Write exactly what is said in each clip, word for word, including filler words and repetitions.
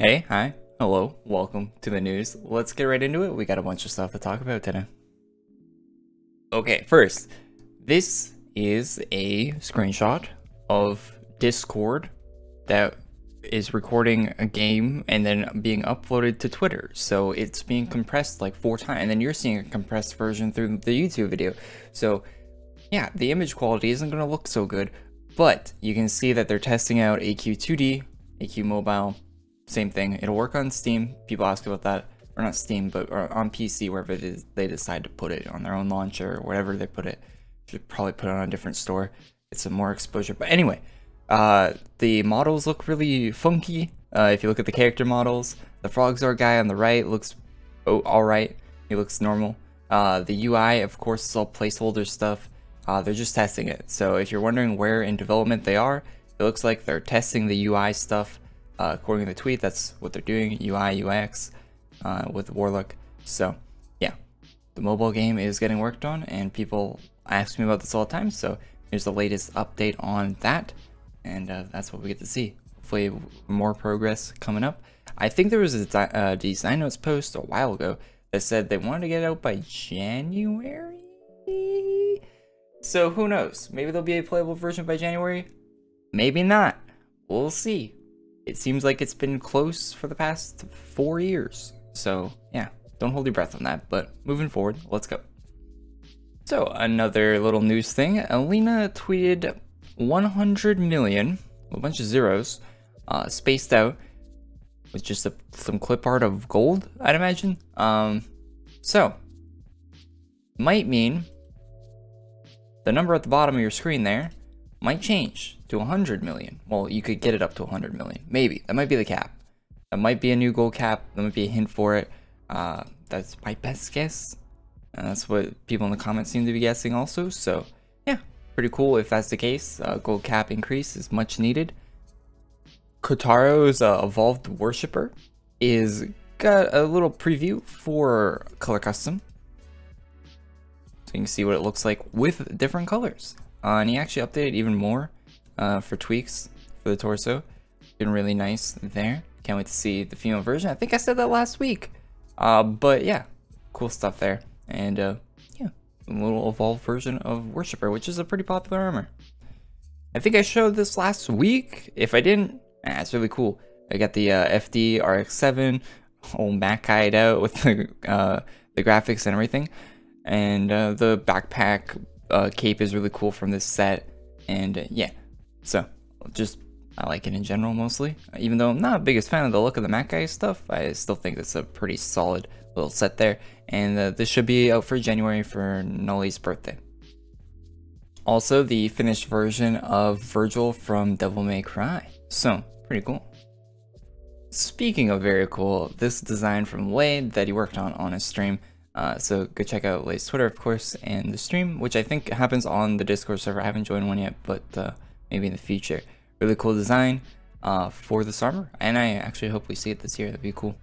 Hey, hi, hello, welcome to the news. Let's get right into it. We got a bunch of stuff to talk about today. Okay, first, this is a screenshot of Discord that is recording a game and then being uploaded to Twitter. So it's being compressed like four times, and then you're seeing a compressed version through the YouTube video. So yeah, the image quality isn't going to look so good, but you can see that they're testing out A Q two D, A Q Mobile. Same thing, it'll work on Steam. People ask about that, or not Steam, but or on P C, wherever it is, they decide to put it on their own launcher or whatever they put it. Should probably put it on a different store. It's some more exposure. But anyway, uh, the models look really funky. Uh, if you look at the character models, the Frogzor guy on the right looks oh, all right. He looks normal. Uh, the U I, of course, is all placeholder stuff. Uh, they're just testing it. So if you're wondering where in development they are, it looks like they're testing the U I stuff. Uh, according to the tweet, that's what they're doing, U I U X uh, with Warlock. So yeah, the mobile game is getting worked on, and people ask me about this all the time. So here's the latest update on that, and uh, that's what we get to see. Hopefully more progress coming up. I think there was a de uh, design notes post a while ago that said they wanted to get out by January. So who knows? Maybe there'll be a playable version by January. Maybe not. We'll see. It seems like it's been close for the past four years. So yeah, don't hold your breath on that, but moving forward, let's go. So another little news thing, Alina tweeted one hundred million, a bunch of zeros, uh, spaced out with just a, some clip art of gold, I'd imagine. Um, so might mean the number at the bottom of your screen there might change to one hundred million. Well, you could get it up to one hundred million. Maybe. That might be the cap. That might be a new gold cap. That might be a hint for it. Uh, that's my best guess. And that's what people in the comments seem to be guessing also. So, yeah. Pretty cool if that's the case. Uh, gold cap increase is much needed. Kotaro's uh, Evolved Worshipper is got a little preview for Color Custom. So you can see what it looks like with different colors. Uh, and he actually updated even more uh, for tweaks for the torso. Been really nice there. Can't wait to see the female version. I think I said that last week. Uh, but yeah, cool stuff there. And uh, yeah, a little evolved version of Worshipper, which is a pretty popular armor. I think I showed this last week. If I didn't, ah, it's really cool. I got the uh, F D R X seven, whole Mac-eyed out with the, uh, the graphics and everything. And uh, the backpack Uh, cape is really cool from this set, and uh, yeah, so just I like it in general mostly. Even though I'm not the biggest fan of the look of the Mac guy stuff, I still think it's a pretty solid little set there, and uh, this should be out for January for Nolly's birthday. Also, the finished version of Virgil from Devil May Cry, so pretty cool. Speaking of very cool, this design from Wade that he worked on on his stream. Uh, so go check out Lay's Twitter, of course, and the stream, which I think happens on the Discord server. I haven't joined one yet, but uh, maybe in the future. Really cool design uh, for this armor, and I actually hope we see it this year. That'd be cool.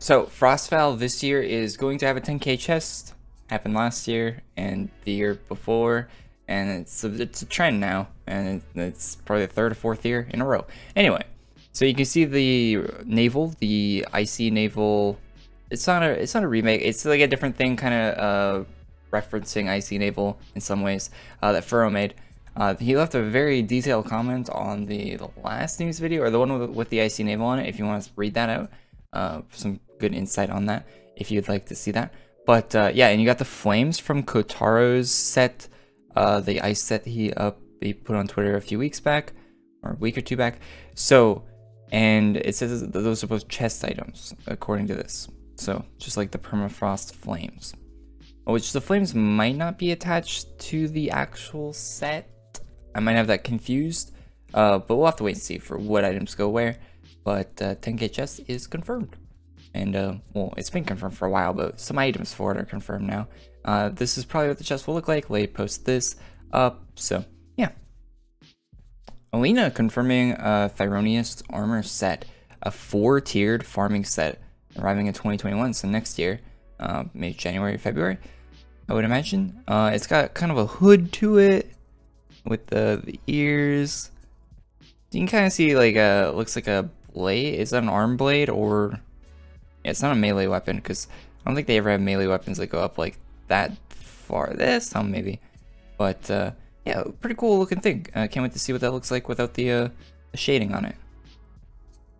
So Frostval this year is going to have a ten K chest. Happened last year and the year before, and it's a, it's a trend now, and it's probably the third or fourth year in a row. Anyway, so you can see the navel, the Icy Navel. It's not a it's not a remake. It's like a different thing, kind of uh, referencing Icy Navel in some ways uh, that Furrow made. Uh, he left a very detailed comment on the, the last news video, or the one with, with the Icy Navel on it. If you want to read that out, uh, some good insight on that. If you'd like to see that, but uh, yeah, and you got the flames from Kotaro's set, uh, the ice set he up he put on Twitter a few weeks back, or a week or two back. So, and it says that those are both chest items according to this. So, just like the permafrost flames, which the flames might not be attached to the actual set. I might have that confused, uh, but we'll have to wait and see for what items go where. But uh, ten K chest is confirmed, and uh, well, it's been confirmed for a while, but some items for it are confirmed now. Uh, this is probably what the chest will look like. Lay post this up, so yeah. Alina confirming uh, Tyronius armor set, a four-tiered farming set. Arriving in twenty twenty-one, so next year, uh, maybe January, February, I would imagine. Uh, it's got kind of a hood to it with the, the ears. You can kind of see like a looks like a blade? Is that an arm blade or... Yeah, it's not a melee weapon because I don't think they ever have melee weapons that go up like that far. This some maybe. But uh, yeah, pretty cool looking thing. I uh, can't wait to see what that looks like without the, uh, the shading on it.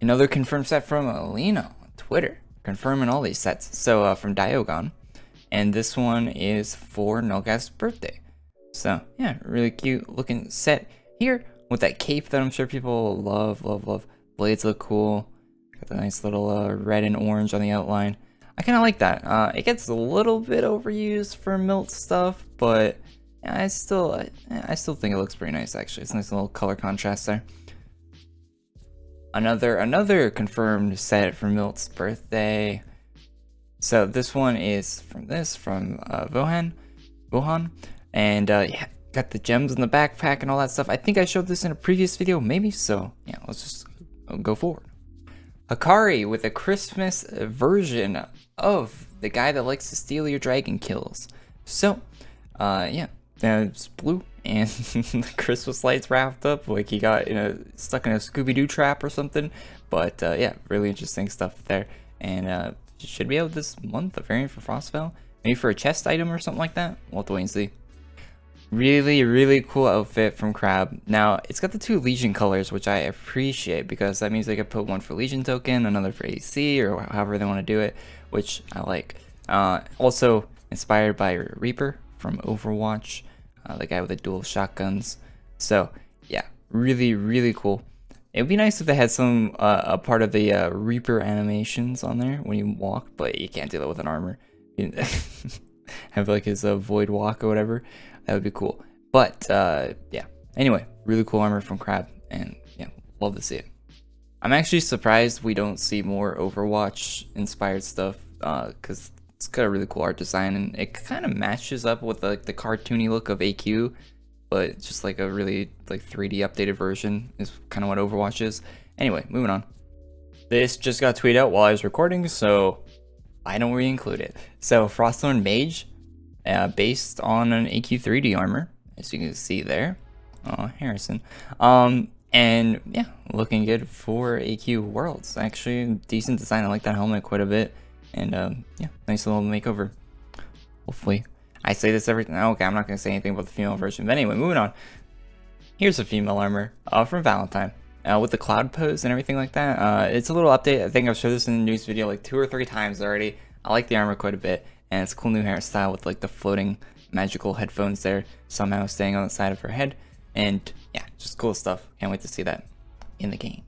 Another confirmed set from Alina on Twitter. Confirming all these sets. So uh, from Diogon. And this one is for Nolgaff's birthday. So yeah, really cute looking set here with that cape that I'm sure people love, love, love. Blades look cool. Got the nice little uh, red and orange on the outline. I kind of like that. Uh, it gets a little bit overused for Milt stuff, but I still, I, I still think it looks pretty nice. Actually, it's a nice little color contrast there. Another, another confirmed set for Milt's birthday. So this one is from this from uh, Vohan, Vohan, and uh, yeah, got the gems in the backpack and all that stuff. I think I showed this in a previous video, maybe. So yeah, let's just go forward. Hikari with a Christmas version of the guy that likes to steal your dragon kills. So, uh, yeah, uh, it's blue and the Christmas lights wrapped up like he got in a, stuck in a Scooby-Doo trap or something. But uh, yeah, really interesting stuff there. And uh, should be out this month, a variant for Frostval. Maybe for a chest item or something like that. We'll have to wait and see. Really, really cool outfit from Crab. Now, it's got the two Legion colors, which I appreciate because that means they could put one for Legion token, another for A C, or however they want to do it, which I like. Uh, also inspired by Reaper from Overwatch, uh, the guy with the dual shotguns. So, yeah, really, really cool. It would be nice if they had some uh, a part of the uh, Reaper animations on there when you walk, but you can't do that with an armor. Have like his uh, void walk or whatever. That would be cool, but uh, yeah. Anyway, really cool armor from Crab, and yeah, love to see it. I'm actually surprised we don't see more Overwatch inspired stuff because uh, it's got a really cool art design, and it kind of matches up with like the cartoony look of A Q, but just like a really like three D updated version is kind of what Overwatch is. Anyway, moving on. This just got tweeted out while I was recording, so I don't re-include it. So Frostborn Mage. Uh, based on an A Q three D armor, as you can see there. Oh, Harrison. Um, and yeah, looking good for A Q Worlds. Actually, decent design. I like that helmet quite a bit. And um, yeah, nice little makeover. Hopefully. I say this every time. Okay, I'm not going to say anything about the female version. But anyway, moving on. Here's a female armor uh, from Valentine. Uh, with the cloud pose and everything like that. Uh, it's a little update. I think I've showed this in the news video like two or three times already. I like the armor quite a bit. And it's a cool new hairstyle with like the floating magical headphones there somehow staying on the side of her head. And yeah, just cool stuff. Can't wait to see that in the game.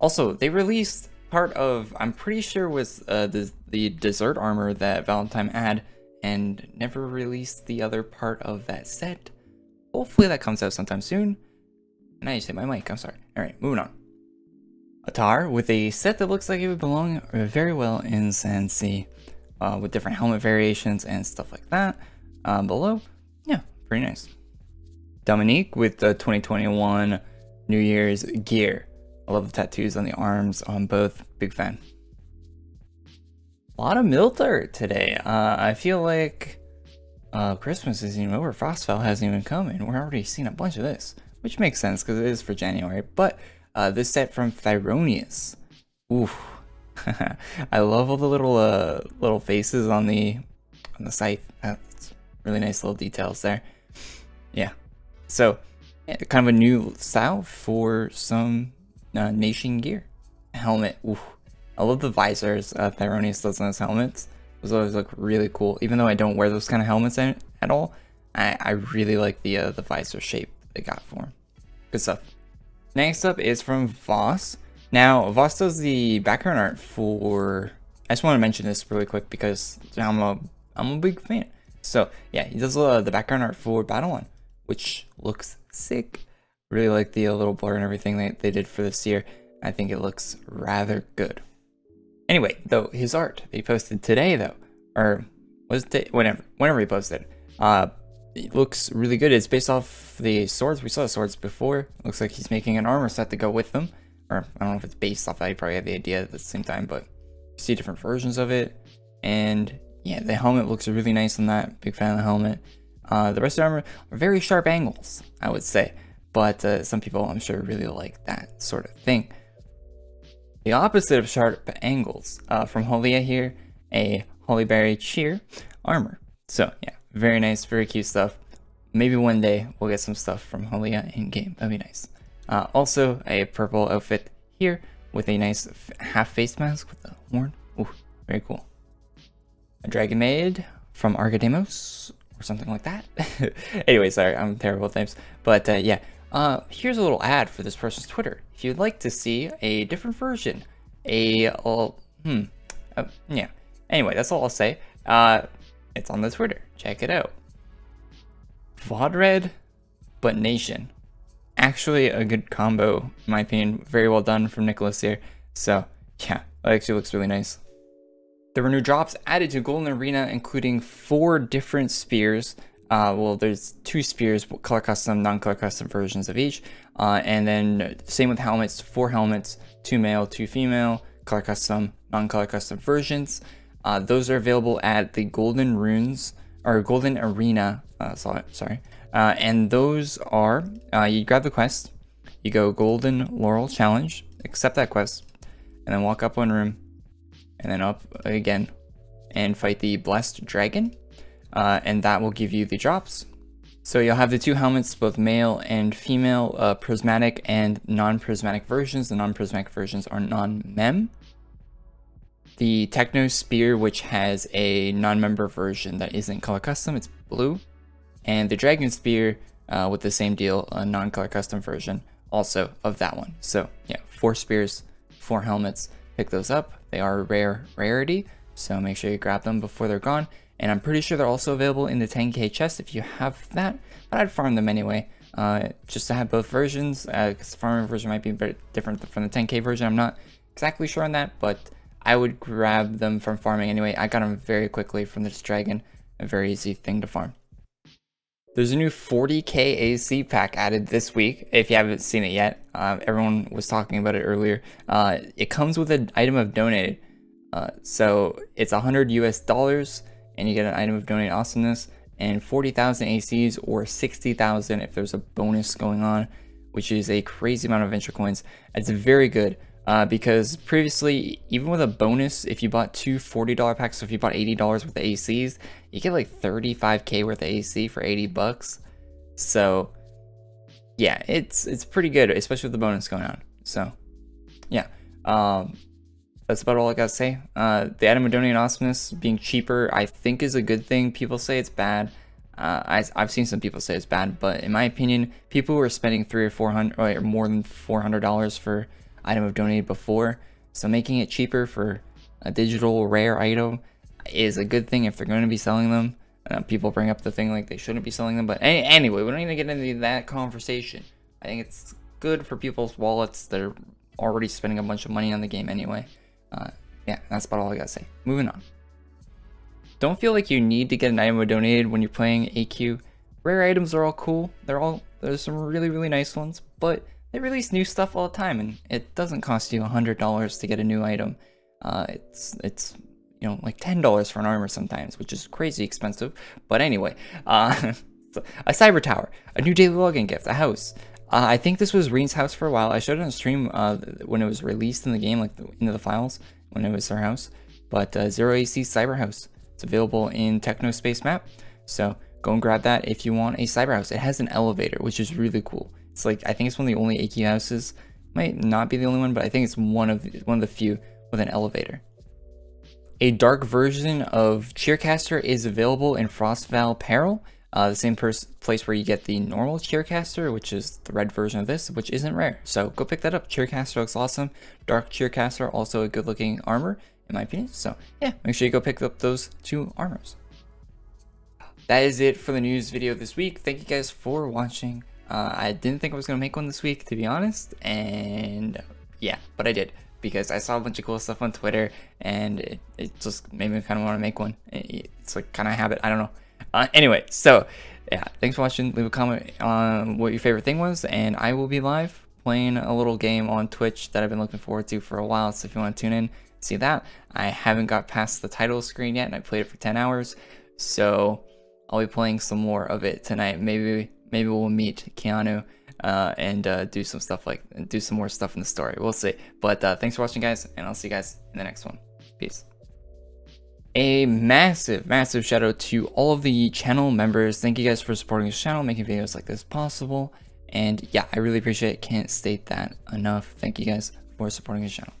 Also, they released part of, I'm pretty sure was uh, the, the dessert armor that Valentine had and never released the other part of that set. Hopefully that comes out sometime soon. And I just hit my mic, I'm sorry. All right, moving on. Atar with a set that looks like it would belong very well in Sansi. Uh, with different helmet variations and stuff like that uh, below. Yeah, pretty nice. Dominique with the twenty twenty-one New Year's gear. I love the tattoos on the arms on both. Big fan. A lot of Milt art today. Uh, I feel like uh, Christmas isn't even over. Frostval hasn't even come and we're already seeing a bunch of this, which makes sense because it is for January. But uh, this set from Tyronius. Oof. I love all the little uh, little faces on the on the site. That's really nice little details there. Yeah, so yeah, kind of a new style for some uh, nation gear. Helmet. Ooh. I love the visors uh, Tyronius does on his helmets. Those always look really cool. Even though I don't wear those kind of helmets at, at all, I, I really like the uh, the visor shape they got for him. Good stuff. Next up is from Voss. Now, Voss does the background art for... I just want to mention this really quick because I'm a, I'm a big fan. So, yeah, he does uh, the background art for Battle One, which looks sick. Really like the uh, little blur and everything that they did for this year. I think it looks rather good. Anyway, though, his art that he posted today, though, or was it whenever, whenever he posted, uh, it looks really good. It's based off the swords. We saw the swords before. Looks like he's making an armor set to go with them. Or I don't know if it's based off that, you probably had the idea at the same time, but you see different versions of it. And yeah, the helmet looks really nice on that. Big fan of the helmet. Uh, the rest of the armor are very sharp angles, I would say. But uh, some people, I'm sure, really like that sort of thing. the opposite of sharp angles. Uh, from Holia here, a Holyberry Cheer armor. So yeah, very nice, very cute stuff. Maybe one day we'll get some stuff from Holia in game. That'd be nice. Uh, also a purple outfit here with a nice half face mask with the horn. Ooh, very cool. A dragon maid from Argademos or something like that. Anyway, sorry, I'm terrible at names. But uh, yeah, uh, here's a little ad for this person's Twitter. If you'd like to see a different version, a uh, hmm, uh, yeah. Anyway, that's all I'll say. Uh, it's on the Twitter. Check it out. VodRed, but Nation. Actually a good combo, in my opinion. Very well done from Nicholas here. So yeah, it actually looks really nice. There were new drops added to Golden Arena, including four different spears. Uh, well, there's two spears, color custom, non-color custom versions of each. Uh, and then same with helmets, four helmets, two male, two female, color custom, non-color custom versions. Uh, those are available at the Golden Runes or Golden Arena. Uh, sorry. Uh, and those are, uh, you grab the quest, you go Golden Laurel Challenge, accept that quest, and then walk up one room, and then up again, and fight the Blessed Dragon, uh, and that will give you the drops. So you'll have the two helmets, both male and female, uh, prismatic and non-prismatic versions. The non-prismatic versions are non-mem. The Techno Spear, which has a non-member version that isn't color custom, it's blue. And the Dragon Spear uh, with the same deal, a non-color custom version also of that one. So yeah, four spears, four helmets, pick those up. They are a rare rarity, so make sure you grab them before they're gone. And I'm pretty sure they're also available in the ten K chest if you have that, but I'd farm them anyway. Uh, just to have both versions, because uh, the farming version might be a bit different from the ten K version. I'm not exactly sure on that, but I would grab them from farming anyway. I got them very quickly from this dragon, a very easy thing to farm. There's a new forty K A C pack added this week, if you haven't seen it yet. Uh, everyone was talking about it earlier. Uh, it comes with an item of donated. Uh, so it's one hundred U S dollars, and you get an item of donated awesomeness, and forty thousand A Cs, or sixty thousand if there's a bonus going on, which is a crazy amount of venture coins. It's very good, uh, because previously, even with a bonus, if you bought two forty dollar packs, so if you bought eighty dollars worth of A Cs, you get like thirty-five K worth of A C for eighty bucks. So yeah, it's it's pretty good, especially with the bonus going on. So yeah, um, that's about all I gotta say. Uh, the item of donated awesomeness being cheaper, I think, is a good thing. People say it's bad. Uh, I, I've seen some people say it's bad, but in my opinion, people who are spending three or four hundred or more than four hundred dollars for item of donated before, so making it cheaper for a digital rare item is a good thing if they're going to be selling them. Uh, people bring up the thing like they shouldn't be selling them, but any anyway, we don't need to get into that conversation. I think it's good for people's wallets that are already spending a bunch of money on the game anyway. Uh, yeah, that's about all I gotta say. Moving on. Don't feel like you need to get an item donated when you're playing A Q. Rare items are all cool. They're all there's some really really nice ones, but they release new stuff all the time, and it doesn't cost you a hundred dollars to get a new item. Uh, it's it's. You know, like ten dollars for an armor sometimes, which is crazy expensive. But anyway, uh, a cyber tower, a new daily login gift, a house. Uh, I think this was Reen's house for a while. I showed it on stream uh, when it was released in the game, like the, into the files when it was her house. But uh, Zero A C Cyber House. It's available in Techno Space Map. So go and grab that if you want a cyber house. It has an elevator, which is really cool. It's like, I think it's one of the only A Q houses. Might not be the only one, but I think it's one of the, one of the few with an elevator. A dark version of Cheercaster is available in Frostval Peril, uh, the same place where you get the normal Cheercaster, which is the red version of this, which isn't rare. So go pick that up. Cheercaster looks awesome. Dark Cheercaster, also a good looking armor, in my opinion. So yeah, make sure you go pick up those two armors. That is it for the news video this week. Thank you guys for watching. Uh, I didn't think I was going to make one this week, to be honest. And yeah, but I did, because I saw a bunch of cool stuff on Twitter, and it, it just made me kind of want to make one. It, it's like kind of a habit, I don't know. Uh, anyway, so yeah, thanks for watching. Leave a comment on what your favorite thing was, and I will be live playing a little game on Twitch that I've been looking forward to for a while, so if you want to tune in, see that. I haven't got past the title screen yet, and I played it for ten hours, so I'll be playing some more of it tonight. Maybe maybe we'll meet Keanu uh, and uh, do some stuff like do some more stuff in the story. We'll see. But uh, thanks for watching, guys, and I'll see you guys in the next one. Peace. A massive, massive shout out to all of the channel members. Thank you guys for supporting this channel, making videos like this possible. And yeah, I really appreciate it. Can't state that enough. Thank you guys for supporting this channel.